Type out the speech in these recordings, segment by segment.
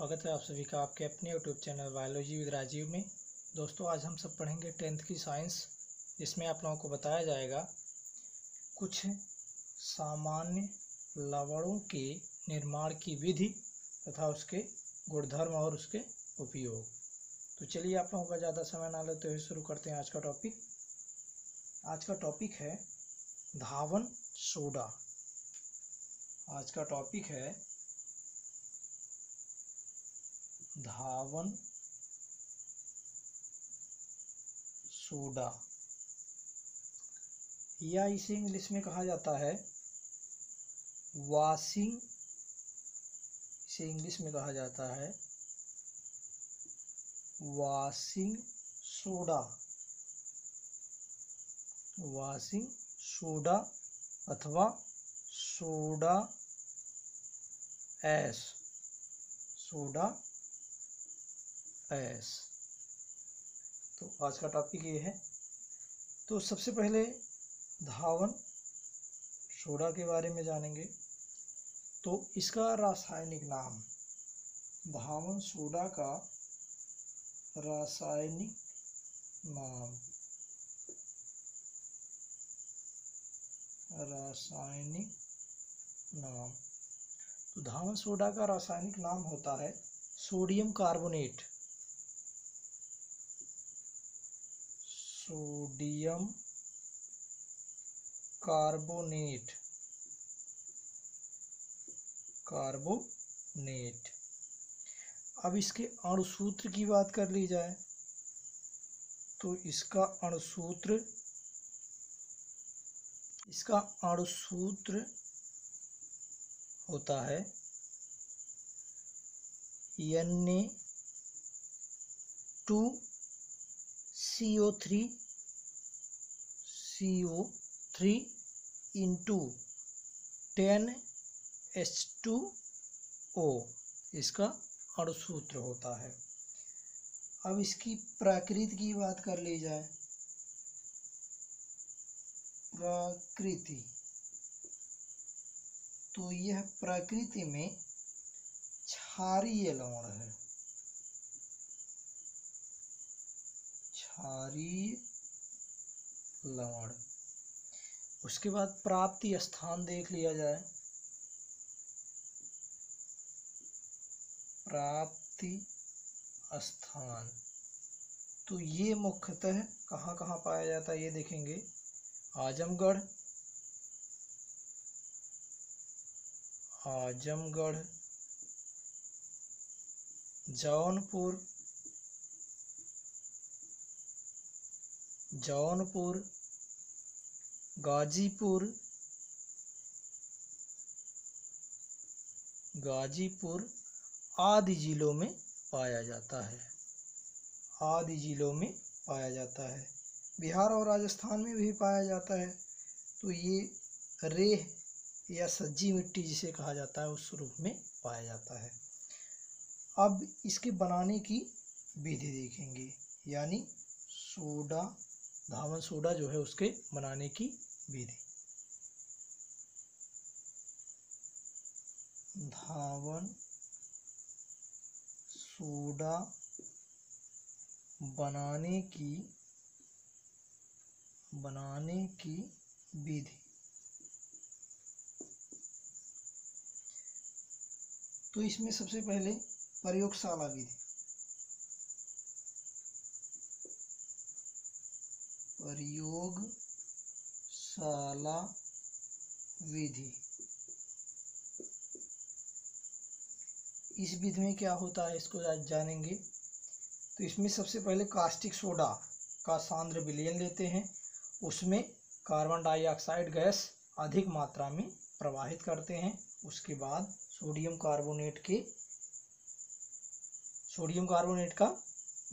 स्वागत है आप सभी का आपके अपने YouTube channel biology with Rajiv में। दोस्तों आज हम सब पढ़ेंगे टेंथ की साइंस, जिसमें आप लोगों को बताया जाएगा कुछ सामान्य लवणों के निर्माण की विधि तथा उसके गुणधर्म और उसके उपयोग। तो चलिए आप लोगों का ज़्यादा समय ना लेते हुए शुरू करते हैं आज का टॉपिक। आज का टॉपिक है धावन सोडा। आज का टॉपिक है धावन सोडा, या इसे इंग्लिश में कहा जाता है वॉशिंग। इसे इंग्लिश में कहा जाता है वॉशिंग सोडा, वॉशिंग सोडा अथवा सोडा ऐश, सोडा ऐश। तो आज का टॉपिक ये है। तो सबसे पहले धावन सोडा के बारे में जानेंगे। तो इसका रासायनिक नाम, धावन सोडा का रासायनिक नाम, रासायनिक नाम, तो धावन सोडा का रासायनिक नाम होता है sodium carbonate, sodium carbonate, carbonate. अब इसके अणुसूत्र की बात कर ली जाए तो इसका अणुसूत्र होता है Na2CO3 into 10H2O, इसका अणुसूत्र होता है। अब इसकी प्रकृति की बात कर ली जाए, प्रकृति, तो यह प्रकृति में क्षारीय लवण है, क्षारीय लवण। उसके बाद प्राप्ति स्थान देख लिया जाए, प्राप्ति स्थान, तो ये मुख्यतः कहाँ पाया जाता है ये देखेंगे। आजमगढ़, जौनपुर, गाजीपुर आदि जिलों में पाया जाता है, आदि जिलों में पाया जाता है। बिहार और राजस्थान में भी पाया जाता है। तो ये रेह या सज्जी मिट्टी जिसे कहा जाता है उस रूप में पाया जाता है। अब इसके बनाने की विधि देखेंगे, यानी सोडा, धावन सोडा जो है उसके बनाने की विधि। धावन सोडा बनाने की विधि। तो इसमें सबसे पहले प्रयोगशाला विधि, प्रयोगशाला विधि। इस विधि में क्या होता है इसको जानेंगे। तो इसमें सबसे पहले कास्टिक सोडा का सांद्र विलयन लेते हैं, उसमें कार्बन डाइऑक्साइड गैस अधिक मात्रा में प्रवाहित करते हैं। उसके बाद सोडियम कार्बोनेट का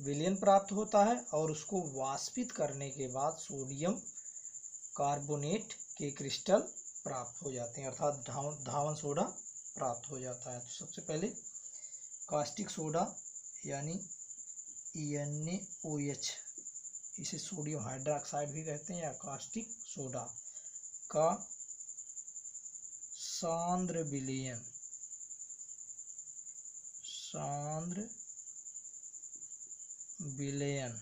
विलयन प्राप्त होता है और उसको वाष्पित करने के बाद सोडियम कार्बोनेट के क्रिस्टल प्राप्त हो जाते हैं, अर्थात धावन सोडा प्राप्त हो जाता है। तो सबसे पहले कास्टिक सोडा यानी NaOH, इसे सोडियम हाइड्रोक्साइड भी कहते हैं, या कास्टिक सोडा का सांद्र विलयन, सौंद्र विलयन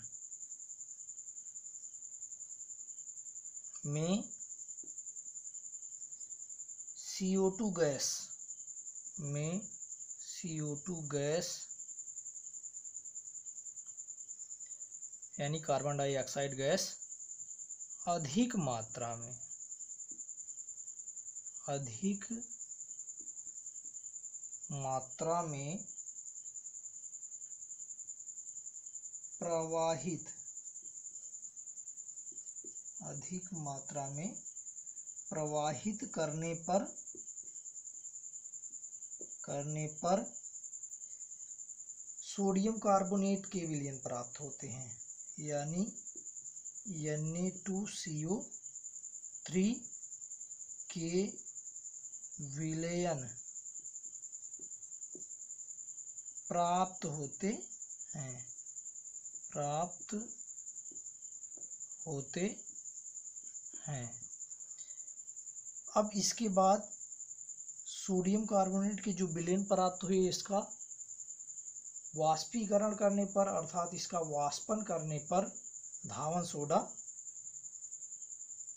में CO2 गैस यानी कार्बन डाइऑक्साइड गैस अधिक मात्रा में प्रवाहित करने पर सोडियम कार्बोनेट के विलयन प्राप्त होते हैं, यानी Na2CO3 के विलयन प्राप्त होते हैं। अब इसके बाद सोडियम कार्बोनेट के जो विलयन प्राप्त हुए, इसका वाष्पीकरण करने पर अर्थात इसका वाष्पन करने पर धावन सोडा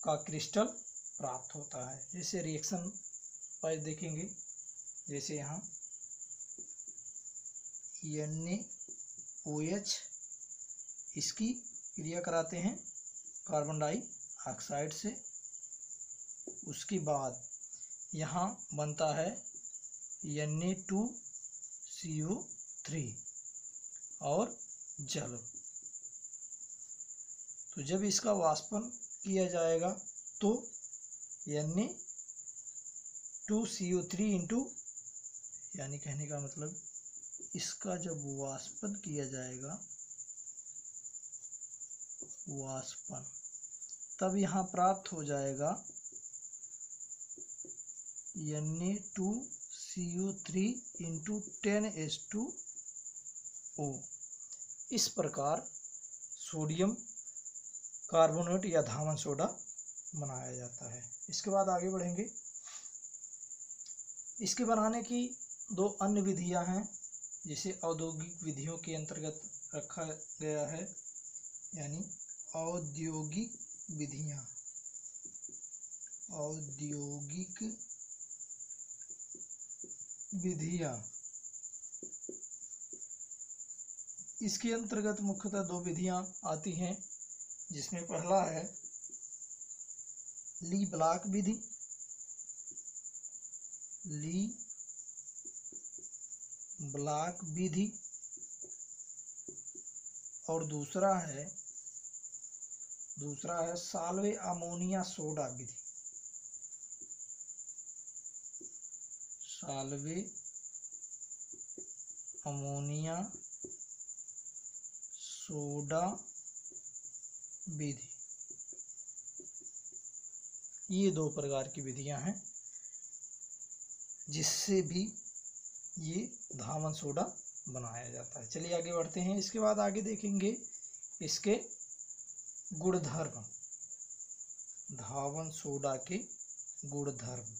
का क्रिस्टल प्राप्त होता है। जैसे रिएक्शन पर देखेंगे, जैसे यहाँ NaOH इसकी क्रिया कराते हैं कार्बन डाइऑक्साइड से, उसके बाद यहाँ बनता है Na2CO3 और जल। तो जब इसका वाष्पन किया जाएगा तो Na2CO3 यानी कहने का मतलब इसका जब वाष्पन किया जाएगा तब यहाँ प्राप्त हो जाएगा Na2CO3 × 10H2O। इस प्रकार सोडियम कार्बोनेट या धावन सोडा बनाया जाता है। इसके बाद आगे बढ़ेंगे। इसके बनाने की दो अन्य विधियां हैं, जिसे औद्योगिक विधियों के अंतर्गत रखा गया है, यानी औद्योगिक विधियां। इसके अंतर्गत मुख्यतः दो विधियां आती हैं, जिसमें पहला है लेब्लांक विधि। लेब्लांक विधि और दूसरा है साल्वे अमोनिया सोडा विधि। साल्वे अमोनिया सोडा विधि, ये दो प्रकार की विधियां हैं जिससे भी ये धावन सोडा बनाया जाता है। चलिए आगे बढ़ते हैं। इसके बाद आगे देखेंगे इसके गुणधर्म, धावन सोडा के गुणधर्म।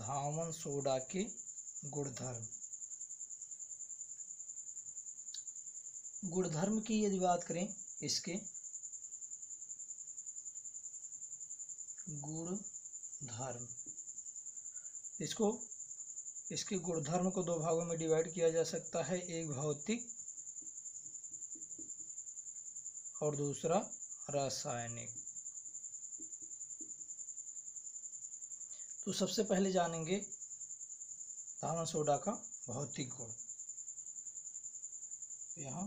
धावन सोडा के गुणधर्म की यदि बात करें, इसके गुणधर्म, इसके गुणधर्म को दो भागों में डिवाइड किया जा सकता है, एक भौतिक और दूसरा रासायनिक। तो सबसे पहले जानेंगे धावन सोडा का भौतिक गुण। यहाँ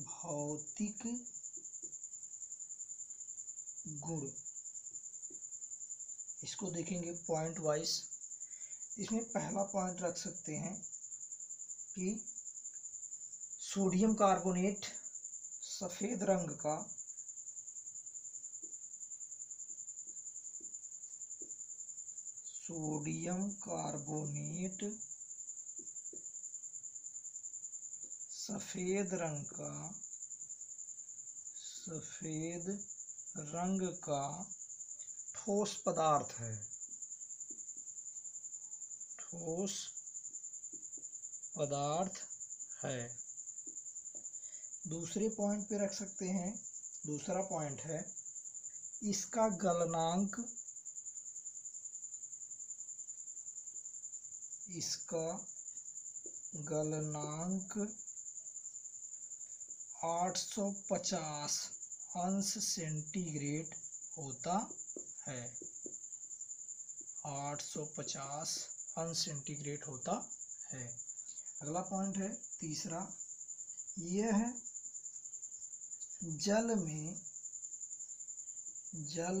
भौतिक गुण इसको देखेंगे पॉइंट वाइज। इसमें पहला पॉइंट रख सकते हैं कि सोडियम कार्बोनेट सफ़ेद रंग का सफ़ेद रंग का ठोस पदार्थ है, ठोस पदार्थ है। दूसरे पॉइंट पे रख सकते हैं, दूसरा पॉइंट है इसका गलनांक, इसका गलनांक 850 अंश सेंटीग्रेड होता है, 850 अंश सेंटीग्रेड होता है। अगला पॉइंट है तीसरा, यह है जल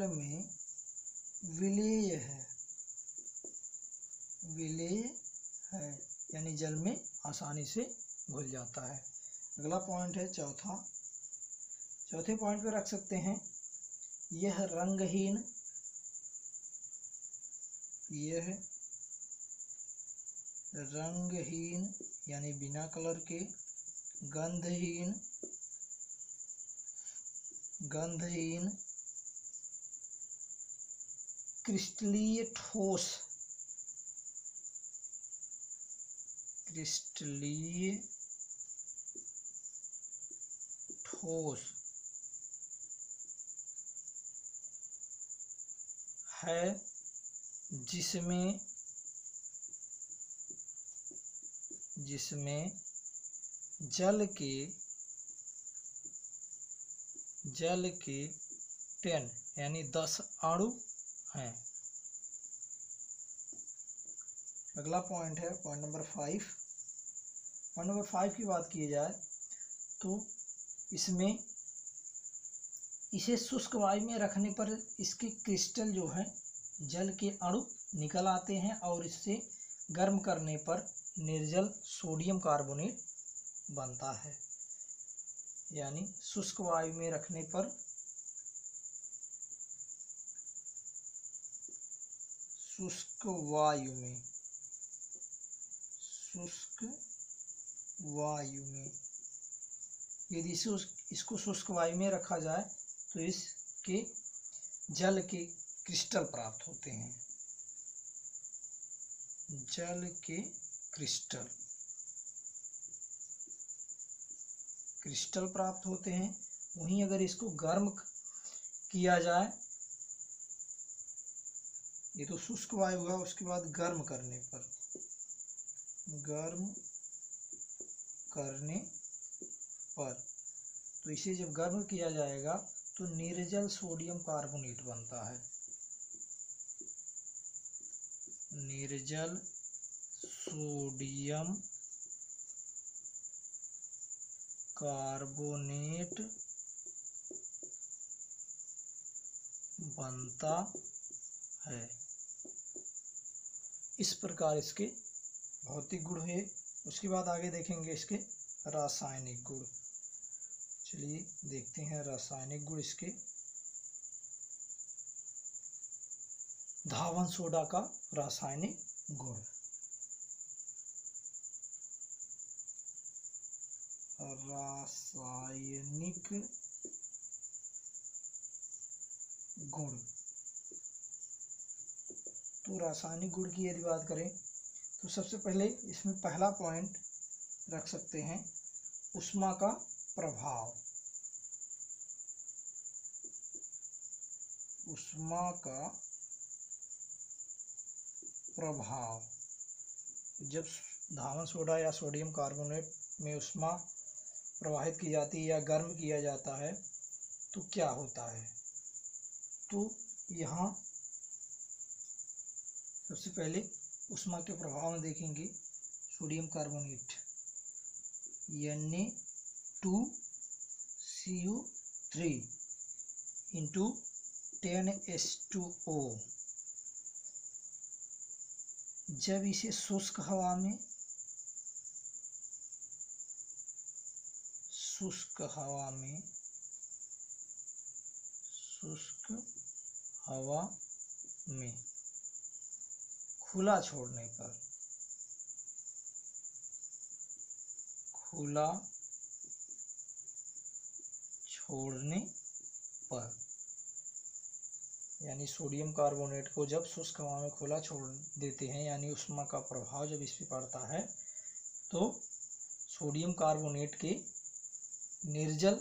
में विलेय है, विलेय है यानी जल में आसानी से घुल जाता है। अगला पॉइंट है चौथा, चौथे पॉइंट पे रख सकते हैं यह रंगहीन यानी बिना कलर के, गंधहीन क्रिस्टलीय ठोस है, जिसमें जल के 10 यानी 10 अणु हैं। अगला पॉइंट है पॉइंट नंबर 5। पॉइंट नंबर 5 की बात की जाए तो इसमें इसे शुष्क वायु में रखने पर इसके क्रिस्टल जो हैं जल के अणु निकल आते हैं और इससे गर्म करने पर निर्जल सोडियम कार्बोनेट बनता है। यानी शुष्क वायु में रखने पर, शुष्क वायु में यदि इसको शुष्क वायु में रखा जाए तो इसके जल के क्रिस्टल प्राप्त होते हैं, जल के क्रिस्टल प्राप्त होते हैं। वहीं अगर इसको गर्म किया जाए, ये तो शुष्क वायु हुआ, उसके बाद गर्म करने पर तो इसे जब गर्म किया जाएगा तो निर्जल सोडियम कार्बोनेट बनता है, निर्जल सोडियम कार्बोनेट बनता है। इस प्रकार इसके भौतिक गुण है। उसके बाद आगे देखेंगे इसके रासायनिक गुण। चलिए देखते हैं रासायनिक गुण इसके। धावन सोडा का रासायनिक गुण, रासायनिक गुण, तो रासायनिक गुण की यदि बात करें तो सबसे पहले इसमें पहला पॉइंट रख सकते हैं उष्मा का प्रभाव, उष्मा का प्रभाव। जब धावन सोडा या सोडियम कार्बोनेट में उष्मा प्रवाहित की जाती है या गर्म किया जाता है तो क्या होता है, तो यहाँ सबसे पहले उष्मा के प्रभाव में देखेंगे sodium carbonate Na2CO3 into 10H2O, जब इसे शुष्क हवा में खुला छोड़ने पर यानी सोडियम कार्बोनेट को जब शुष्क हवा में खुला छोड़ देते हैं, यानी उष्मा का प्रभाव जब इस पे पड़ता है, तो सोडियम कार्बोनेट के निर्जल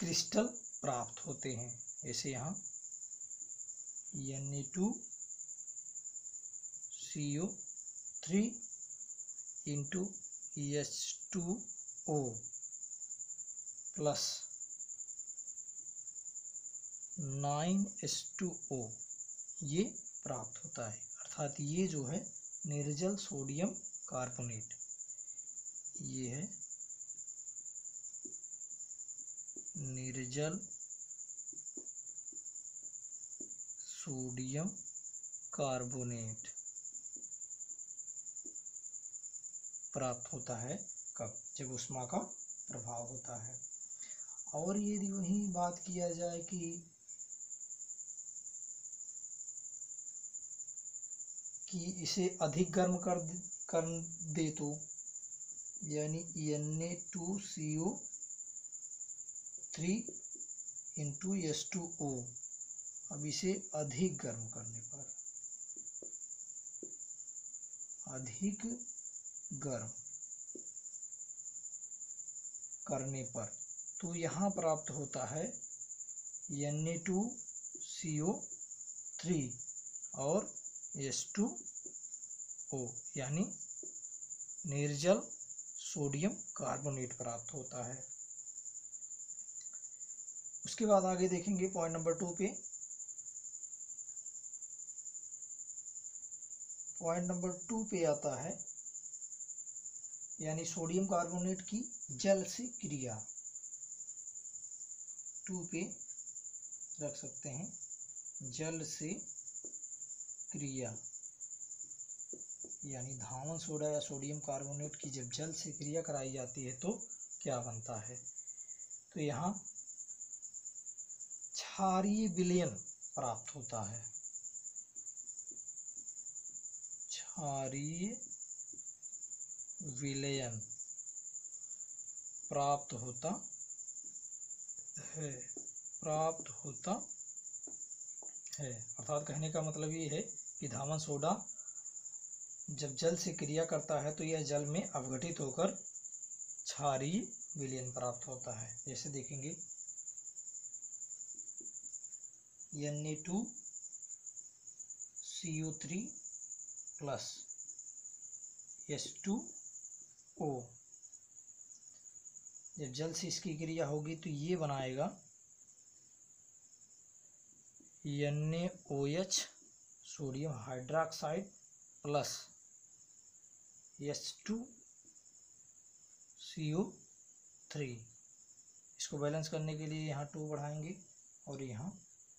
क्रिस्टल प्राप्त होते हैं। जैसे यहाँ Na2CO3 H2O+ 9H2O ये प्राप्त होता है। अर्थात ये जो है निर्जल सोडियम कार्बोनेट, ये है निर्जल सोडियम कार्बोनेट प्राप्त होता है कब? जब उष्मा का प्रभाव होता है। और यदि वही बात किया जाए कि इसे अधिक गर्म कर दे तो यानी Na2CO3 H2O, अब इसे अधिक गर्म करने पर, अधिक गर्म करने पर तो यहाँ प्राप्त होता है Na2CO3 और H2O यानी निर्जल सोडियम कार्बोनेट प्राप्त होता है। उसके बाद आगे देखेंगे पॉइंट नंबर 2 पे। पॉइंट नंबर 2 पे आता है यानी सोडियम कार्बोनेट की जल से क्रिया। 2 पे रख सकते हैं, जल से क्रिया यानी धावन सोडा या सोडियम कार्बोनेट की जब जल से क्रिया कराई जाती है तो क्या बनता है? तो यहाँ क्षारीय विलयन प्राप्त होता है, क्षारीय विलयन प्राप्त होता है, प्राप्त होता है। अर्थात कहने का मतलब ये है कि धावन सोडा जब जल से क्रिया करता है तो यह जल में अपघटित होकर क्षारीय विलयन प्राप्त होता है। जैसे देखेंगे Na2CO3 + H2O, जब जल से इसकी क्रिया होगी तो ये बनाएगा NaOH sodium hydroxide plus H2CO3। इसको बैलेंस करने के लिए यहाँ 2 बढ़ाएंगे और यहाँ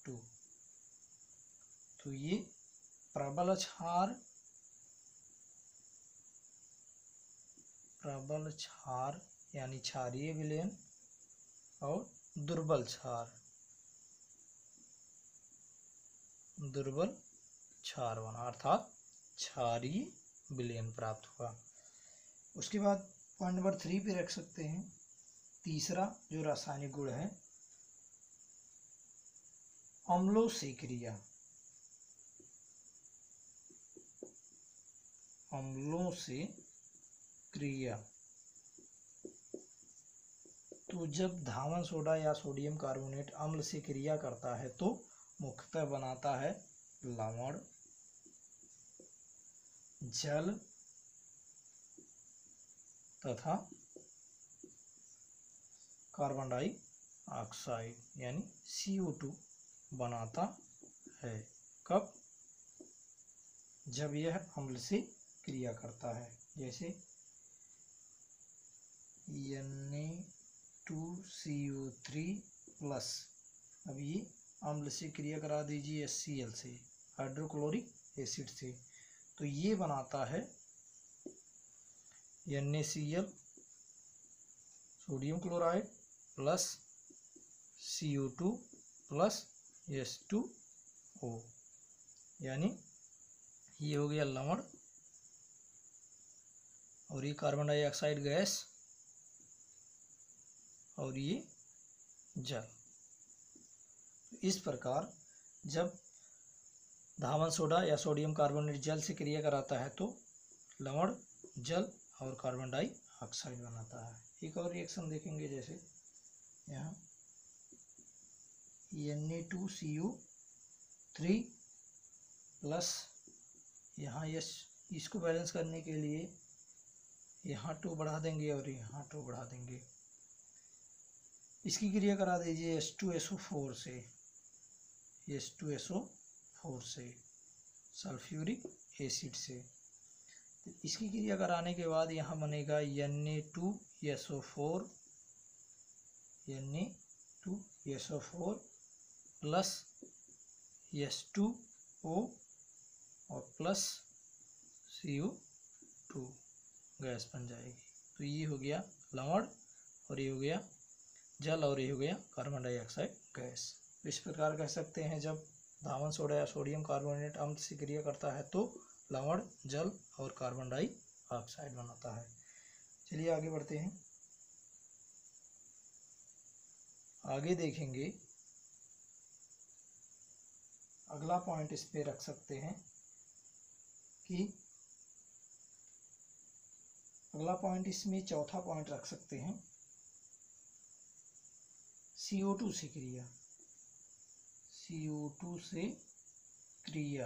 2, तो ये प्रबल क्षार यानी क्षारीय विलयन और दुर्बल क्षार, दुर्बल क्षार बना, अर्थात क्षारीय विलयन प्राप्त हुआ। उसके बाद पॉइंट नंबर 3 पे रख सकते हैं, तीसरा जो रासायनिक गुण है अम्लों से क्रिया, अम्लों से क्रिया। तो जब धावन सोडा या सोडियम कार्बोनेट अम्ल से क्रिया करता है तो मुख्यतः बनाता है लवण, जल तथा कार्बन डाइऑक्साइड यानी CO2 बनाता है। कब? जब यह अम्ल से क्रिया करता है। जैसे Na2CO3+, अब ये अम्ल से क्रिया करा दीजिए HCl से, हाइड्रोक्लोरिक एसिड से, तो ये बनाता है NaCl sodium chloride plus CO2 plus H2O, यानी ये हो गया लवण और ये कार्बन डाइऑक्साइड गैस और ये जल। इस प्रकार जब धावन सोडा या सोडियम कार्बोनेट जल से क्रिया कराता है तो लवण जल और कार्बन डाइऑक्साइड बनाता है। एक और रिएक्शन देखेंगे, जैसे यहाँ Na2CO3 प्लस यहाँ इसको बैलेंस करने के लिए यहाँ 2 बढ़ा देंगे और यहाँ 2 बढ़ा देंगे। इसकी क्रिया करा दीजिए H2SO4 से, H2SO4 से सल्फ्यूरिक एसिड से। तो इसकी क्रिया कराने के बाद यहाँ बनेगा Na2SO4 प्लस H2O और प्लस CO2 गैस बन जाएगी। तो ये हो गया लवण और ये हो गया जल और ये हो गया कार्बन डाइऑक्साइड गैस। तो इस प्रकार कह सकते हैं जब धावन सोडा या सोडियम कार्बोनेट अम्ल से क्रिया करता है तो लवण जल और कार्बन डाइऑक्साइड बनाता है। चलिए आगे बढ़ते हैं, आगे देखेंगे। अगला पॉइंट इस पे रख सकते हैं कि अगला पॉइंट इसमें चौथा पॉइंट रख सकते हैं, CO2 से क्रिया, CO2 से क्रिया।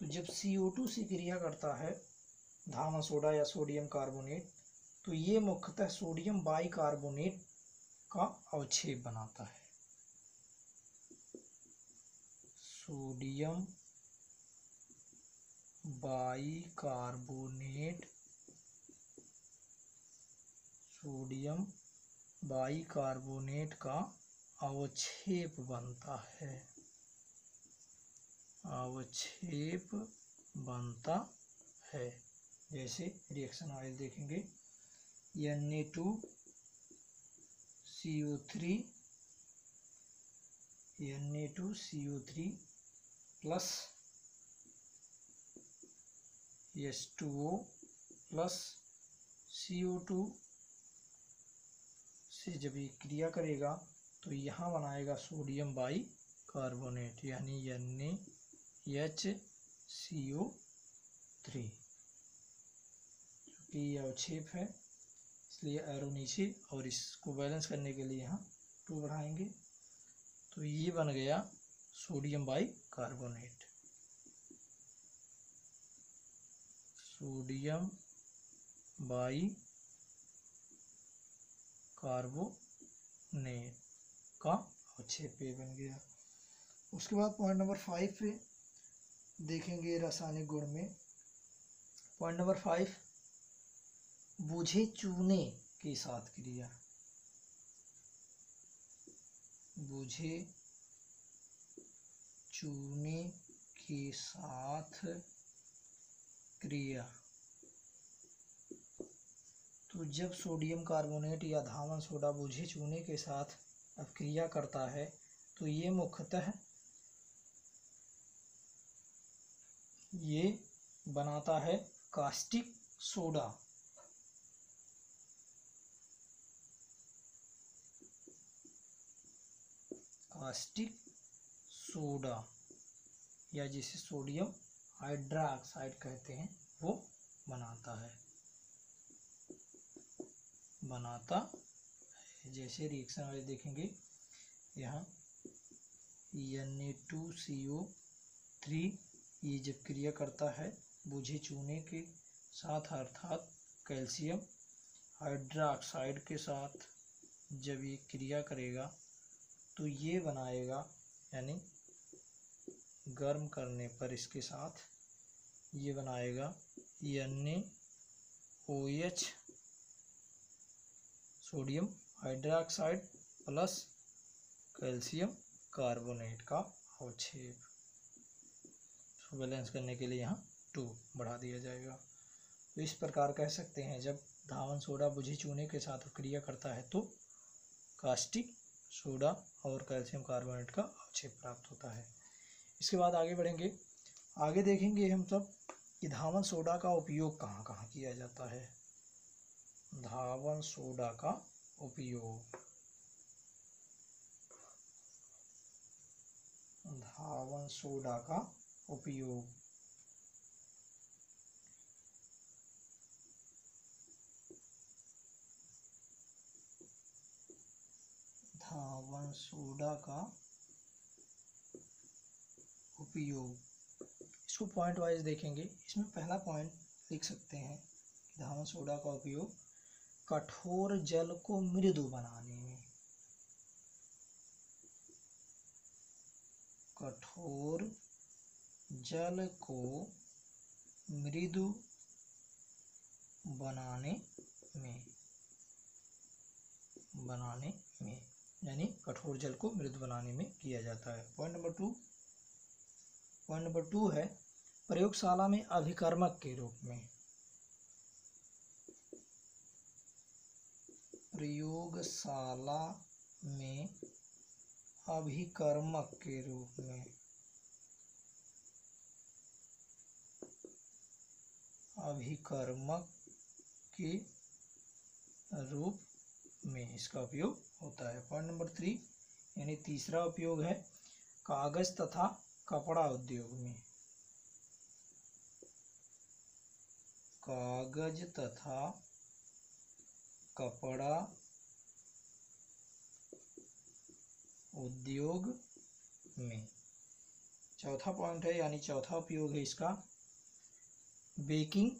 तो जब CO2 से क्रिया करता है धावन सोडा या सोडियम कार्बोनेट तो ये मुख्यतः सोडियम बाइकार्बोनेट का अवक्षेप बनाता है, सोडियम बाइकार्बोनेट, सोडियम बाइकार्बोनेट का अवक्षेप बनता है, अवक्षेप बनता है। जैसे रिएक्शन ऑयल देखेंगे, Na2CO3 plus H2O plus CO2 से जब ये क्रिया करेगा तो यहाँ बनाएगा सोडियम बाई कार्बोनेट यानी NaHCO3 क्योंकि ये अवक्षेप है इसलिए एरो नीचे और इसको बैलेंस करने के लिए यहाँ 2 बढ़ाएंगे। तो ये बन गया sodium bicarbonate, sodium bicarbonate का अवक्षेप बन गया। उसके बाद पॉइंट नंबर 5 पे देखेंगे रासायनिक गुण में। पॉइंट नंबर 5 बूझे चूने के साथ क्रिया, बूझे चूने के साथ क्रिया। तो जब सोडियम कार्बोनेट या धावन सोडा बूझे चूने के साथ अब क्रिया करता है तो ये बनाता है कास्टिक सोडा, कास्टिक सोडा या जिसे सोडियम हाइड्रोक्साइड कहते हैं वो बनाता है, जैसे रिएक्शन वाले देखेंगे यहाँ Na2CO3 ये जब क्रिया करता है बूझे चूने के साथ अर्थात कैल्शियम हाइड्रोक्साइड के साथ जब ये क्रिया करेगा तो ये बनाएगा यानी गर्म करने पर इसके साथ ये बनाएगा NaOH sodium hydroxide plus calcium carbonate का अवक्षेप। इसको बैलेंस करने के लिए यहाँ 2 बढ़ा दिया जाएगा। तो इस प्रकार कह सकते हैं जब धावन सोडा बूझे चूने के साथ क्रिया करता है तो कास्टिक सोडा और कैल्शियम कार्बोनेट का अवक्षेप प्राप्त होता है। इसके बाद आगे बढ़ेंगे, आगे देखेंगे हम सब कि धावन सोडा का उपयोग कहाँ कहाँ किया जाता है, धावन सोडा का उपयोग धावन सोडा का उपयोग। धावन सोडा का उपयोग, इसको पॉइंट वाइज देखेंगे। इसमें पहला पॉइंट लिख सकते हैं कि धावन सोडा का उपयोग कठोर जल को मृदु बनाने में, कठोर जल को मृदु बनाने में यानी कठोर जल को मृदु बनाने में किया जाता है। पॉइंट नंबर 2 है प्रयोगशाला में अभिकर्मक के रूप में, प्रयोगशाला में अभिकर्मक के रूप में, अभिकर्मक के रूप में इसका उपयोग होता है। पॉइंट नंबर 3 यानी तीसरा उपयोग है कागज तथा कपड़ा उद्योग में, कागज तथा कपड़ा उद्योग में। चौथा पॉइंट है यानी चौथा उपयोग है इसका बेकिंग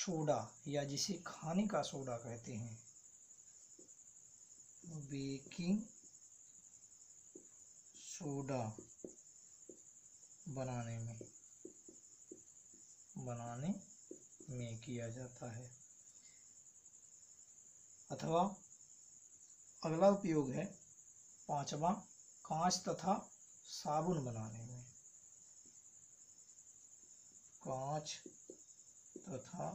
सोडा या जिसे खाने का सोडा कहते हैं, बेकिंग सोडा बनाने में किया जाता है। अथवा अगला उपयोग है 5वां कांच तथा साबुन बनाने में, कांच तथा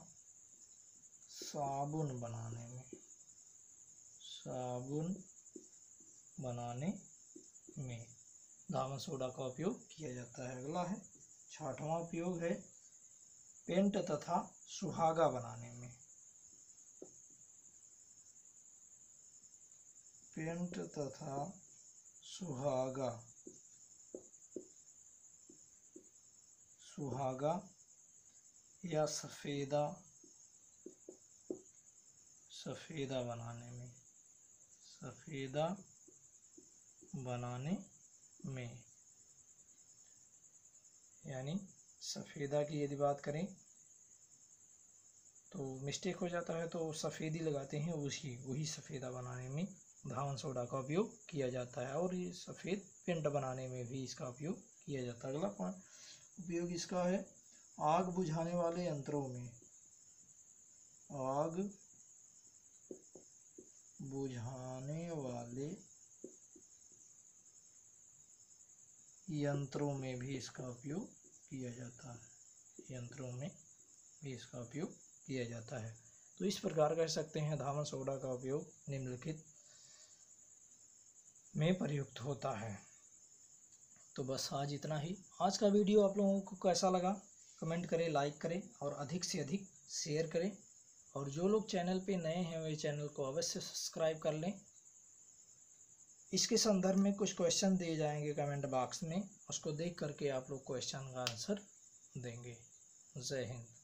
साबुन बनाने में, धावन सोडा का उपयोग किया जाता है। अगला है 6वां उपयोग है पेंट तथा सुहागा बनाने में, पेंट तथा सुहागा या सफ़ेदा बनाने में, यानी सफ़ेदा की यदि बात करें तो मिस्टेक हो जाता है तो सफ़ेदी लगाते हैं, वही सफ़ेदा बनाने में धावन सोडा का उपयोग किया जाता है। और ये सफ़ेद पेंट बनाने में भी इसका उपयोग किया जाता है। अगला उपयोग इसका है आग बुझाने वाले यंत्रों में, आग बुझाने वाले यंत्रों में भी इसका उपयोग किया जाता है, तो इस प्रकार कह सकते हैं धावन सोडा का उपयोग निम्नलिखित में प्रयुक्त होता है। तो बस आज इतना ही। आज का वीडियो आप लोगों को कैसा लगा कमेंट करें, लाइक करें और अधिक से अधिक शेयर करें। और जो लोग चैनल पे नए हैं वे चैनल को अवश्य सब्सक्राइब कर लें। इसके संदर्भ में कुछ क्वेश्चन दिए जाएंगे कमेंट बॉक्स में, उसको देख करके आप लोग क्वेश्चन का आंसर देंगे। जय हिंद।